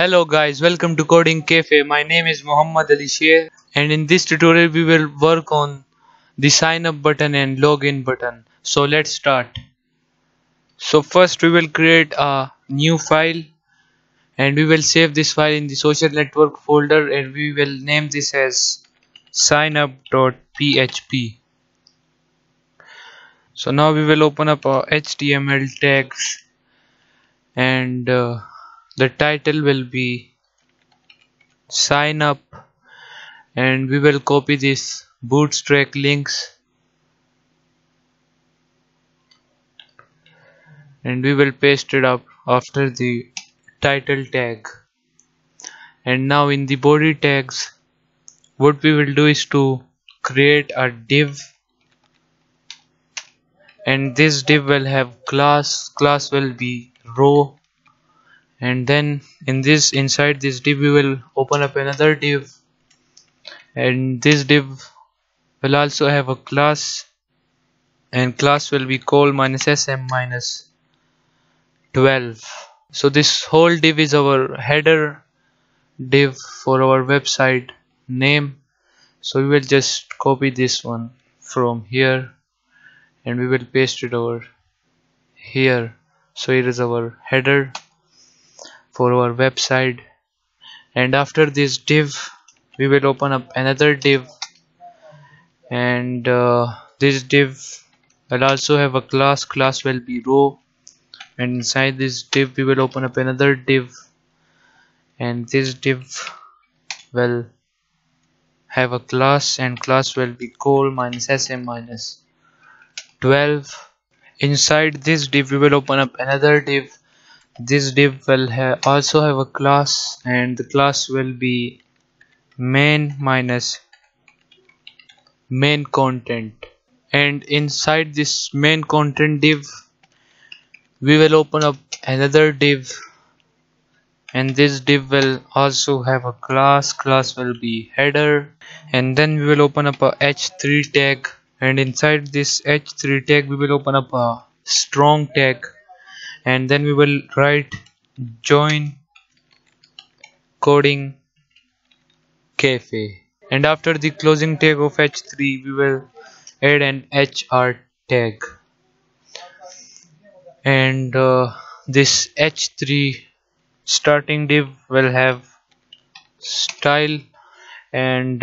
Hello guys, welcome to Coding Cafe. My name is Mohammad Alishir, and in this tutorial we will work on the sign up button and login button. So let's start. So first we will create a new file and we will save this file in the social network folder, and we will name this as signup.php. So now we will open up our HTML tags, and the title will be sign up, and we will copy this bootstrap links and we will paste it up after the title tag. And now in the body tags, what we will do is to create a div, and this div will have class will be row. And then inside this div we will open up another div, and this div will also have a class, and class will be col-sm-12. So this whole div is our header div for our website name. So we will just copy this one from here and we will paste it over here. So here is our header for our website, and after this div we will open up another div, and this div will also have a class will be row, and inside this div we will open up another div, and this div will have a class, and class will be col-sm-12. Inside this div we will open up another div. This div will also have a class, and the class will be main-content. And inside this main-content div we will open up another div, and this div will also have a class will be header. And then we will open up a h3 tag, and inside this h3 tag we will open up a strong tag, and then we will write join coding cafe, and after the closing tag of h3 we will add an hr tag, and this h3 starting div will have style, and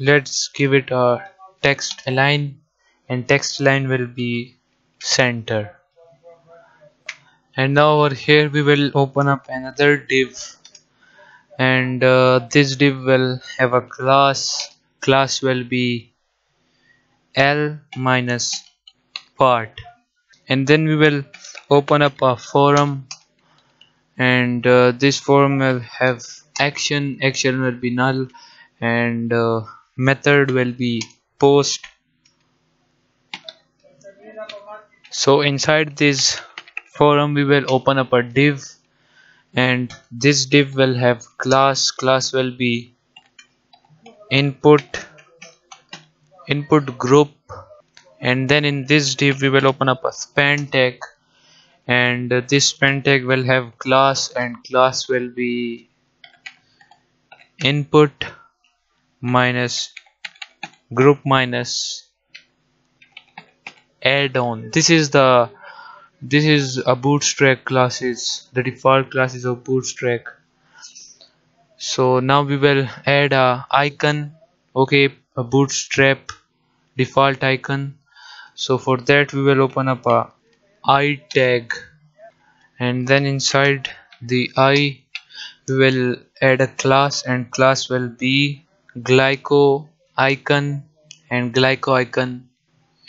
let's give it a text align, and text align will be center. And now over here we will open up another div, and this div will have a class will be l-part, and then we will open up a forum, and this forum will have action will be null, and method will be post. So inside this forum we will open up a div, and this div will have class will be input group, and then in this div we will open up a span tag, and this span tag will have class, and class will be input-group-addon. This is a bootstrap classes, the default classes of bootstrap. So now we will add a icon, a bootstrap default icon. So for that we will open up a I tag, and then inside the I we will add a class, and class will be glyphicon,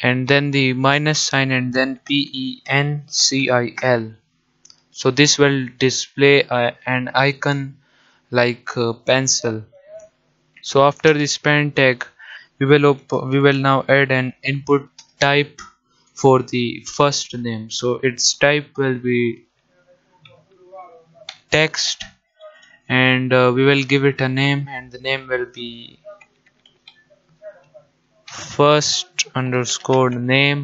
and then the minus sign, and then pencil. So this will display an icon like pencil. So after the span tag we will now add an input type for the first name. So its type will be text, and we will give it a name, and the name will be first_name,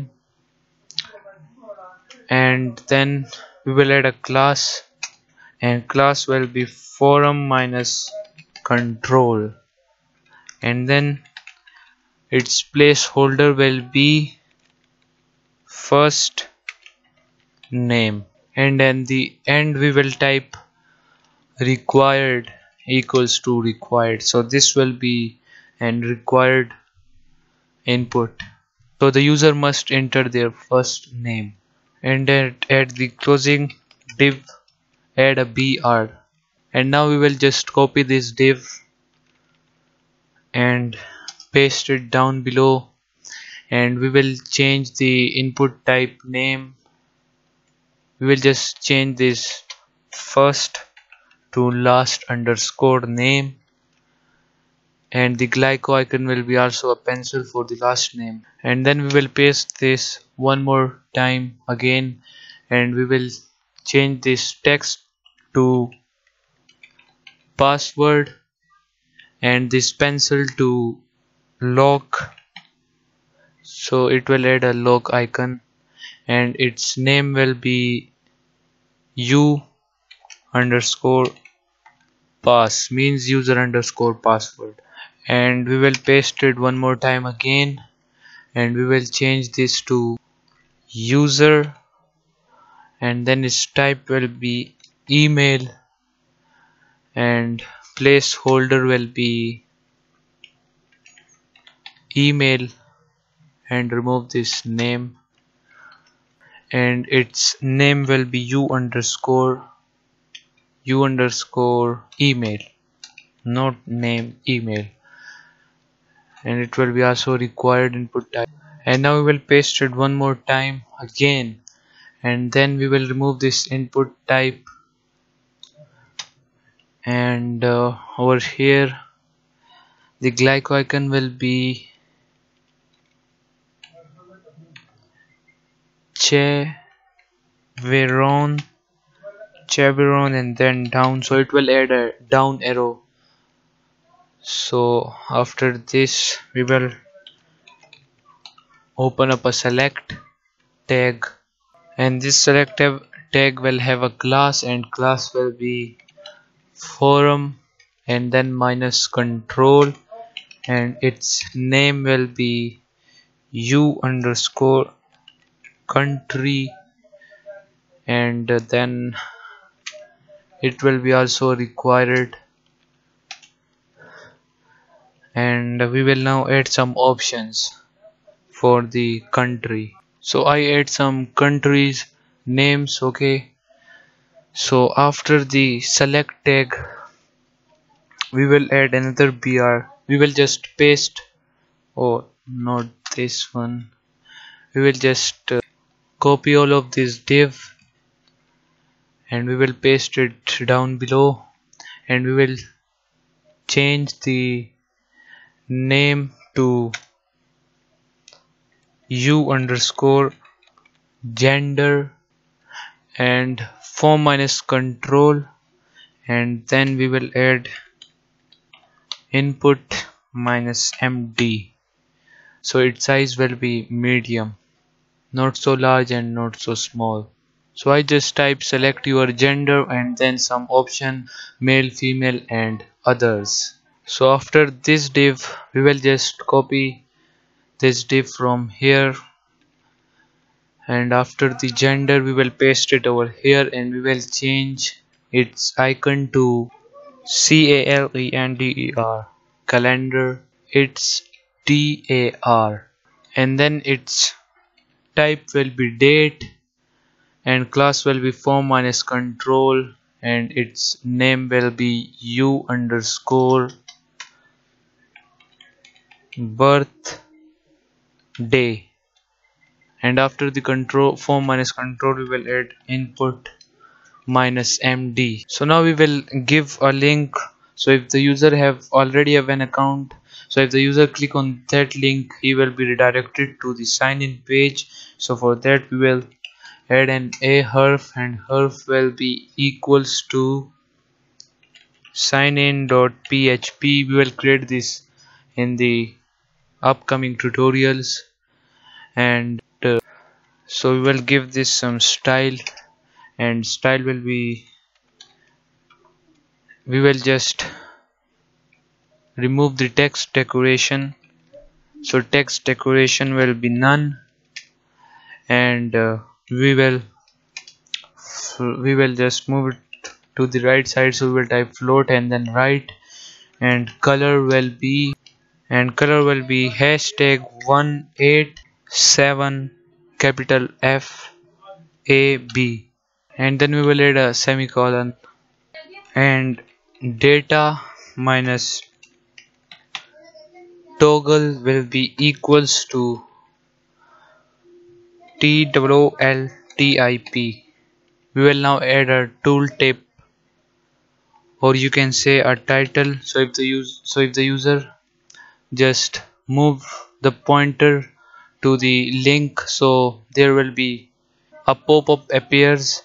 and then we will add a class, and class will be form-control, and then its placeholder will be first name, and at the end we will type required equals to required. So this will be an required input. So the user must enter their first name, and at the closing div add a br. And now we will just copy this div and paste it down below, and we will change the input type name. We will just change this first to last underscore name, and the glyco icon will be also a pencil for the last name. And then we will paste this one more time again, and we will change this text to password and this pencil to lock, so it will add a lock icon, and its name will be u underscore pass, means user underscore password. And we will paste it one more time again, and we will change this to user, and then its type will be email, and placeholder will be email, and remove this name, and its name will be u underscore email, not name, email, and it will be also required input type. And now we will paste it one more time again, and then we will remove this input type, and over here the glyco icon will be Chevron, and then down, so it will add a down arrow. So after this we will open up a select tag, and this select tag will have a class, and class will be forum and then -control, and its name will be u underscore country, and then it will be also required. And we will now add some options for the country. So I add some countries names. Okay, so after the select tag we will add another br. We will just paste, oh not this one, we will just copy all of this div, and we will paste it down below, and we will change the name to u underscore gender and form-control, and then we will add input -md, so its size will be medium, not so large and not so small. So I just type select your gender, and then some option male, female, and others. So after this div we will just copy this div from here, and after the gender we will paste it over here, and we will change its icon to calendar, calendar, its dar, and then its type will be date, and class will be form-control, and its name will be u underscore birth day, and after the control form-control we will add input -md. So now we will give a link. So if the user already have an account, so if the user click on that link, he will be redirected to the sign in page. So for that we will add an a href, and href will be equals to signin.php. we will create this in the upcoming tutorials, and so we will give this some style, and style will be we will just remove the text decoration, so text decoration will be none, and we will just move it to the right side, so we will type float and then right, and color will be #187FAB, and then we will add a semicolon, and data minus toggle will be equals to TOOLTIP. We will now add a tooltip, or you can say a title. So if the user just move the pointer to the link, so there will be a pop-up appears,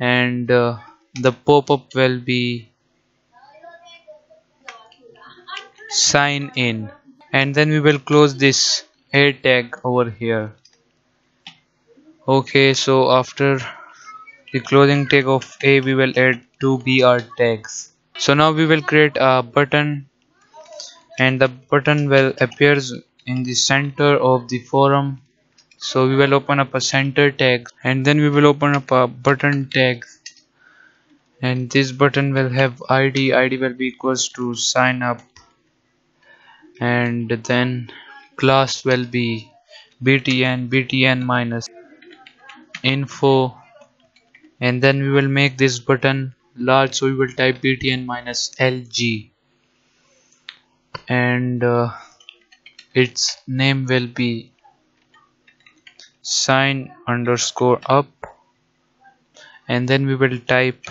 and the pop-up will be sign in, and then we will close this head tag over here. Okay, so after the closing tag of A, we will add two BR tags. So now we will create a button, and the button will appears in the center of the forum. So we will open up a center tag, and then we will open up a button tag, and this button will have ID will be equals to sign up, and then class will be btn minus info, and then we will make this button large, so we will type btn minus lg, and its name will be sign_up, and then we will type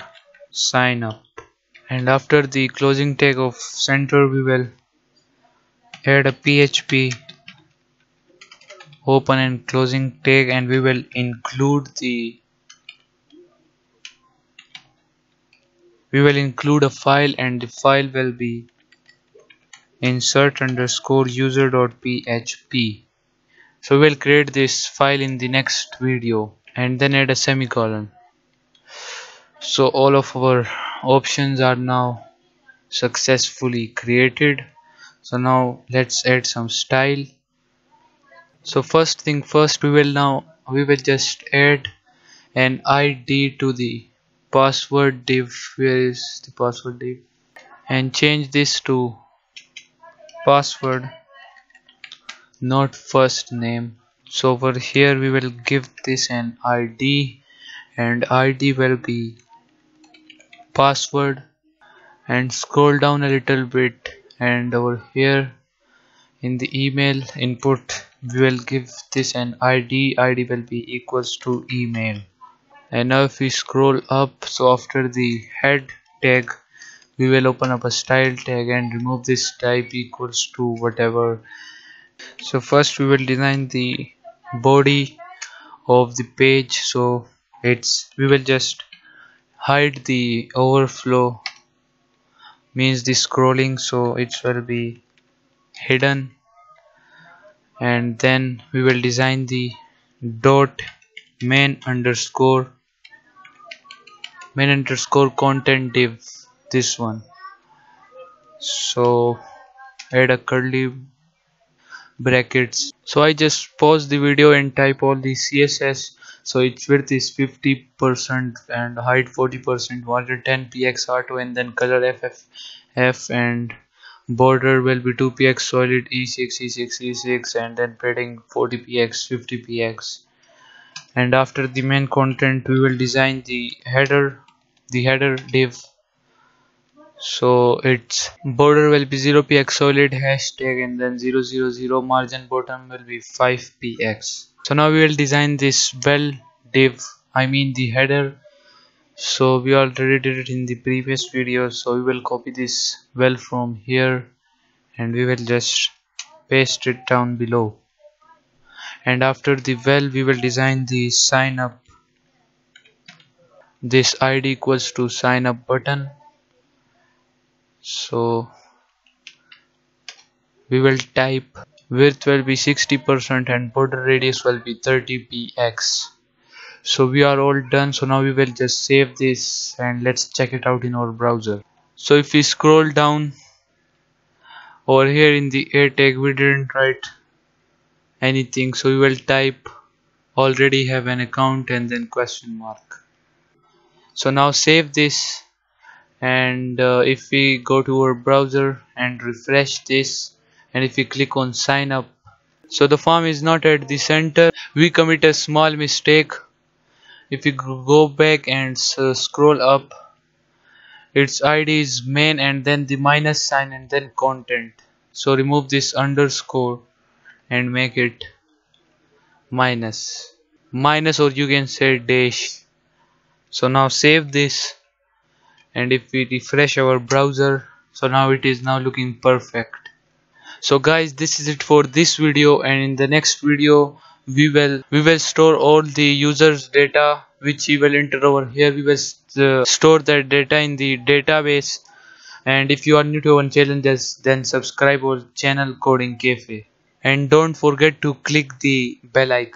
sign up, and after the closing tag of center we will add a PHP open and closing tag, and we will include a file, and the file will be insert_user.php. so we will create this file in the next video, and then add a semicolon. So all of our options are now successfully created. So now let's add some style. So first thing first, we will just add an ID to the password div. Where is the password div? And change this to password, not first name. So over here we will give this an ID, and ID will be password, and scroll down a little bit, and over here in the email input we will give this an ID will be equals to email. And now if we scroll up, so after the head tag we will open up a style tag and remove this type equals to whatever. So first we will design the body of the page, so we will just hide the overflow, means the scrolling, so it will be hidden, and then we will design the dot main underscore content div, this one. So add a curly brackets. So I just pause the video and type all the CSS. So its width is 50% and height 40%, 110 px R2, and then color FFF, and border will be 2px solid, E6, and then padding 40px 50px. And after the main content we will design the header div, so its border will be 0px solid hashtag, and then 000 margin bottom will be 5px. So now we will design this div, I mean the header. So we already did it in the previous video, so we will copy this from here, and we will just paste it down below. And after the we will design the sign up, this ID equals to sign up button. So we will type width will be 60% and border radius will be 30px. So we are all done. So now we will just save this, and let's check it out in our browser. So if we scroll down over here in the a tag, we didn't write anything, so we will type already have an account and then question mark. So now save this, and if we go to our browser and refresh this, and if we click on sign up, so the form is not at the center. We commit a small mistake. If we go back and scroll up, its ID is main and then the minus sign and then content. So remove this underscore and make it minus, or you can say dash. So now save this, and if we refresh our browser, so now it is now looking perfect. So guys, this is it for this video, and in the next video we will store all the users data which he will enter over here. We will store that data in the database. And if you are new to our channel, then subscribe our channel Coding Cafe, and don't forget to click the bell icon.